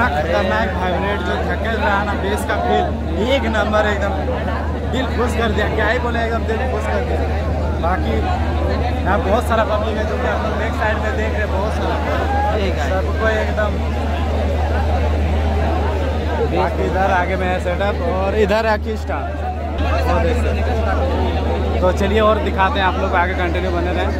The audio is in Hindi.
इतना खतरनाक वाइब्रेट जो धकेल रहा ना बेस का फील, एक नंबर एकदम दिल खुश कर दिया, क्या ही बोले, एकदम दिल खुश कर दिया। बाकी यहाँ बहुत सारा पब्लिक है जो कि हम लोग बैक साइड में देख रहे हैं, बहुत सारा सबको एकदम। बाकी इधर आगे में है सेटअप और इधर है की स्टार। तो चलिए और दिखाते हैं आप लोग, आगे कंटिन्यू बने रहें।